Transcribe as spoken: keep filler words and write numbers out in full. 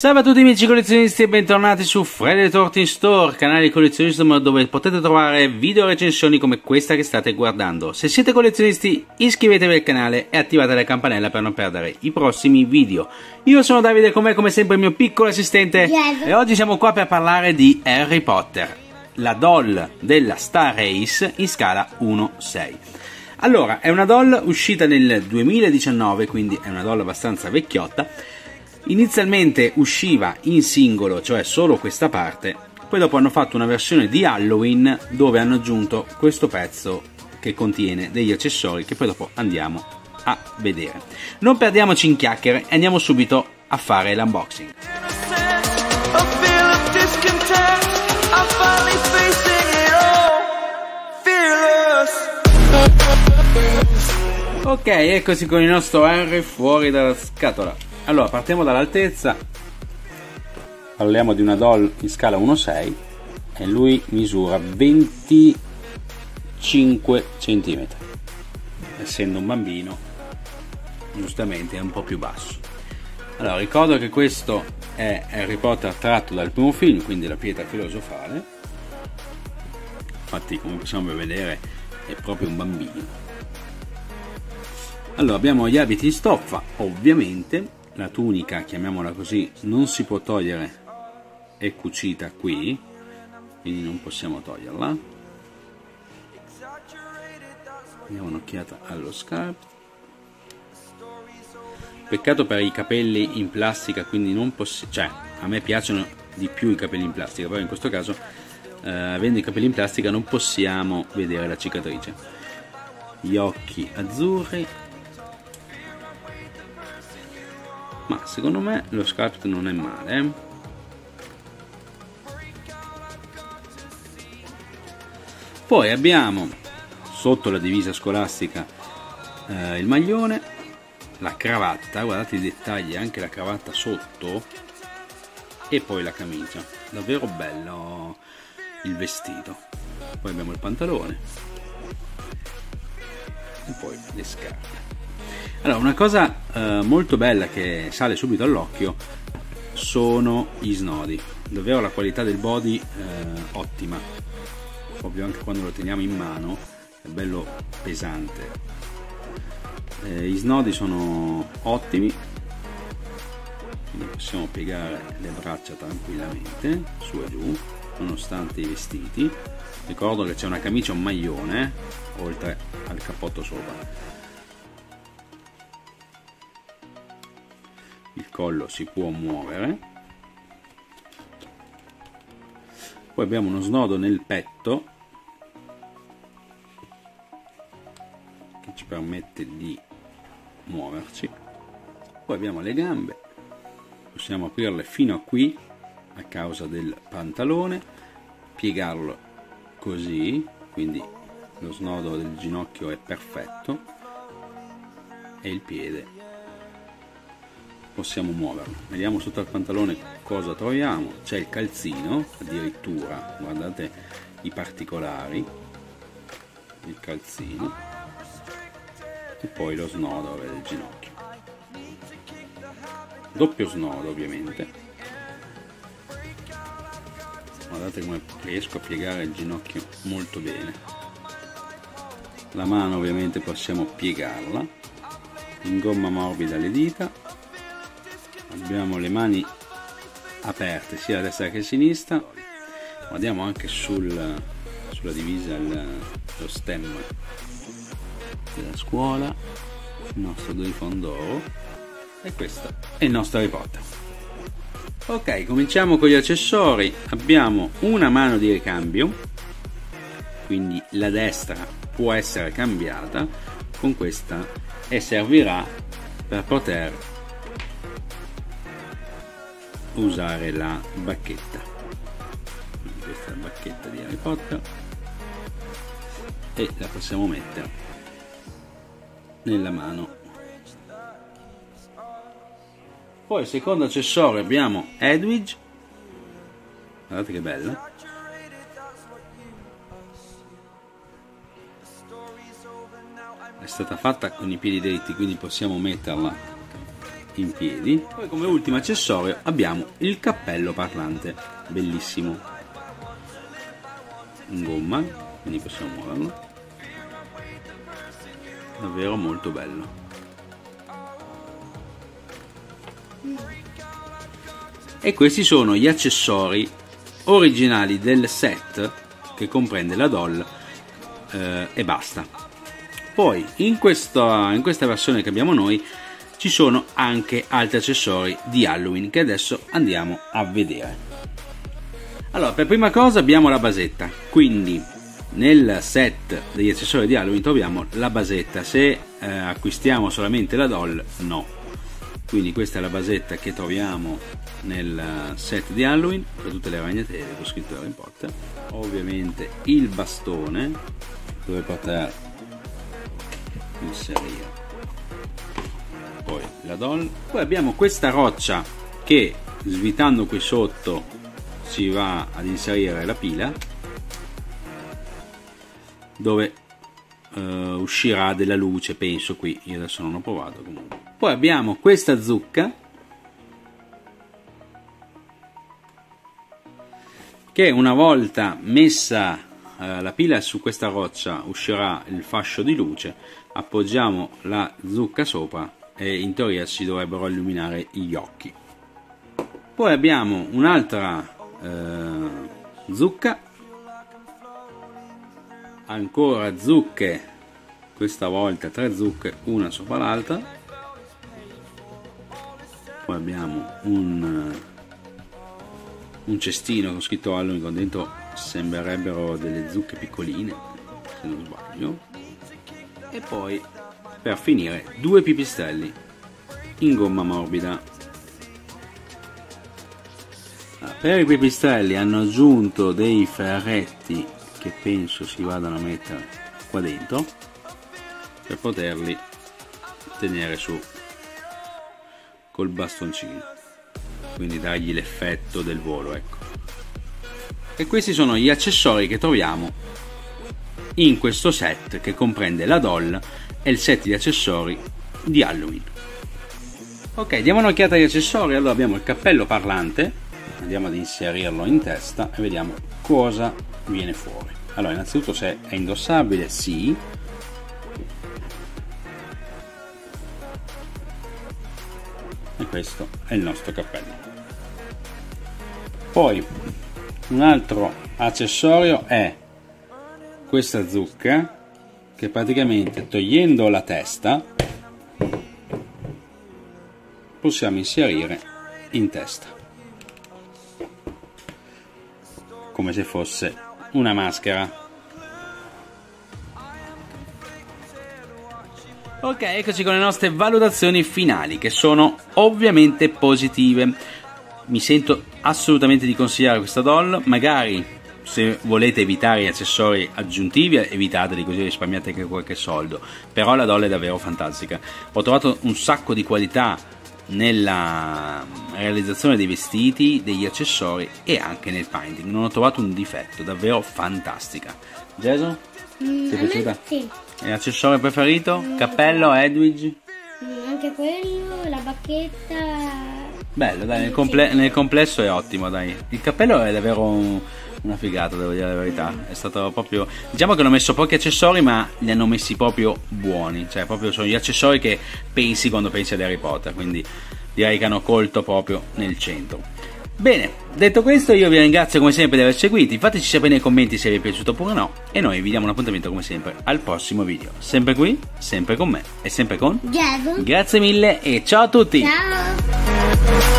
Salve a tutti amici collezionisti e bentornati su Friday the thirteenth Store, canale di collezionismo dove potete trovare video recensioni come questa che state guardando. Se siete collezionisti iscrivetevi al canale e attivate la campanella per non perdere i prossimi video. Io sono Davide, con me come sempre il mio piccolo assistente yes. E oggi siamo qua per parlare di Harry Potter, la doll della Star Ace in scala uno sei. Allora, è una doll uscita nel duemiladiciannove, quindi è una doll abbastanza vecchiotta. Inizialmente usciva in singolo, cioè solo questa parte, poi dopo hanno fatto una versione di Halloween dove hanno aggiunto questo pezzo che contiene degli accessori che poi dopo andiamo a vedere. Non perdiamoci in chiacchiere e andiamo subito a fare l'unboxing. Ok, eccoci con il nostro Harry fuori dalla scatola. Allora, partiamo dall'altezza, parliamo di una doll in scala uno sei e lui misura venticinque centimetri, essendo un bambino giustamente è un po' più basso. Allora, ricordo che questo è Harry Potter tratto dal primo film, quindi La pietra filosofale, infatti come possiamo vedere è proprio un bambino. Allora, abbiamo gli abiti in stoffa, ovviamente. La tunica, chiamiamola così, non si può togliere, è cucita qui, quindi non possiamo toglierla. Diamo un'occhiata allo scarpe. Peccato per i capelli in plastica, quindi non possiamo, cioè a me piacciono di più i capelli in plastica, però in questo caso eh, avendo i capelli in plastica non possiamo vedere la cicatrice. Gli occhi azzurri. Ma secondo me lo sculpt non è male. Poi abbiamo sotto la divisa scolastica eh, il maglione, la cravatta, guardate i dettagli, anche la cravatta sotto, e poi la camicia, davvero bello il vestito. Poi abbiamo il pantalone e poi le scarpe. Allora, una cosa eh, molto bella che sale subito all'occhio sono gli snodi, davvero la qualità del body eh, ottima, proprio anche quando lo teniamo in mano è bello pesante, eh, gli snodi sono ottimi, quindi possiamo piegare le braccia tranquillamente su e giù nonostante i vestiti. Ricordo che c'è una camicia e un maglione oltre al cappotto sopra. Il collo si può muovere, poi abbiamo uno snodo nel petto che ci permette di muoverci, poi abbiamo le gambe, possiamo aprirle fino a qui a causa del pantalone, piegarlo così, quindi lo snodo del ginocchio è perfetto e il piede possiamo muoverlo. Vediamo sotto al pantalone cosa troviamo, c'è il calzino addirittura, guardate i particolari, il calzino e poi lo snodo del ginocchio, doppio snodo ovviamente. Guardate come riesco a piegare il ginocchio molto bene, la mano ovviamente possiamo piegarla in gomma morbida, le dita. Abbiamo le mani aperte sia a destra che a sinistra, guardiamo anche sul, sulla divisa il, lo stemma della scuola, il nostro Grifondoro, e questo è il nostro Harry Potter. Ok, cominciamo con gli accessori. Abbiamo una mano di ricambio, quindi la destra può essere cambiata con questa e servirà per poter usare la bacchetta, quindi questa è la bacchetta di Harry Potter e la possiamo mettere nella mano. Poi secondo accessorio abbiamo Edwige, guardate che bella, è stata fatta con i piedi dritti quindi possiamo metterla in piedi. Poi come ultimo accessorio abbiamo il cappello parlante, bellissimo, in gomma, quindi possiamo muoverlo, davvero molto bello. E questi sono gli accessori originali del set che comprende la doll eh, e basta. Poi in questa, in questa versione che abbiamo noi ci sono anche altri accessori di Halloween che adesso andiamo a vedere. Allora, per prima cosa abbiamo la basetta, quindi nel set degli accessori di Halloween troviamo la basetta. Se eh, acquistiamo solamente la doll, no. Quindi questa è la basetta che troviamo nel set di Halloween per tutte le ragnatele con scritto Harry Potter. Ovviamente il bastone dove poter inserire poi la doll. Poi abbiamo questa roccia che svitando qui sotto si va ad inserire la pila dove eh, uscirà della luce, penso. Qui io adesso non ho provato, comunque. Poi abbiamo questa zucca che una volta messa eh, la pila su questa roccia uscirà il fascio di luce, appoggiamo la zucca sopra e in teoria si dovrebbero illuminare gli occhi. Poi abbiamo un'altra eh, zucca, ancora zucche, questa volta tre zucche una sopra l'altra. Poi abbiamo un, un cestino con scritto Halloween, con dentro sembrerebbero delle zucche piccoline, se non sbaglio. E poi per finire due pipistrelli in gomma morbida. Per i pipistrelli hanno aggiunto dei ferretti che penso si vadano a mettere qua dentro per poterli tenere su col bastoncino, quindi dargli l'effetto del volo, ecco. E questi sono gli accessori che troviamo in questo set che comprende la doll e il set di accessori di Halloween. Ok, diamo un'occhiata agli accessori. Allora abbiamo il cappello parlante, andiamo ad inserirlo in testa e vediamo cosa viene fuori. Allora, innanzitutto se è indossabile, sì. E questo è il nostro cappello. Poi un altro accessorio è questa zucca che praticamente togliendo la testa possiamo inserire in testa come se fosse una maschera. Ok, eccoci con le nostre valutazioni finali, che sono ovviamente positive. Mi sento assolutamente di consigliare questa doll. Magari se volete evitare gli accessori aggiuntivi, evitateli, così risparmiate anche qualche soldo. Però la doll è davvero fantastica. Ho trovato un sacco di qualità nella realizzazione dei vestiti, degli accessori e anche nel painting. Non ho trovato un difetto, davvero fantastica. Jason? Mm, ti è piaciuta? Sì. E l'accessorio preferito? Mm, Cappello, Edwige? Mm, anche quello, la bacchetta. Bello, dai, nel, comple nel complesso è ottimo, dai. Il cappello è davvero un, una figata, devo dire la verità. Mm. È stato proprio, diciamo che hanno messo pochi accessori, ma li hanno messi proprio buoni. Cioè, proprio sono gli accessori che pensi quando pensi ad Harry Potter. Quindi direi che hanno colto proprio nel centro. Bene, detto questo io vi ringrazio come sempre di aver seguiti, fateci sapere nei commenti se vi è piaciuto oppure no e noi vi diamo un appuntamento come sempre al prossimo video, sempre qui, sempre con me e sempre con Jason. Grazie mille e ciao a tutti! Ciao!